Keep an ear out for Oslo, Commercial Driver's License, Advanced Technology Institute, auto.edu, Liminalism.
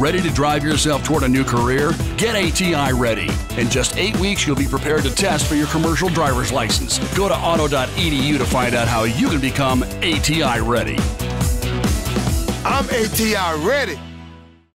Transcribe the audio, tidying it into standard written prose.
Ready to drive yourself toward a new career? Get ATI ready. In just 8 weeks, you'll be prepared to test for your commercial driver's license. Go to auto.edu to find out how you can become ATI ready. I'm ATI ready.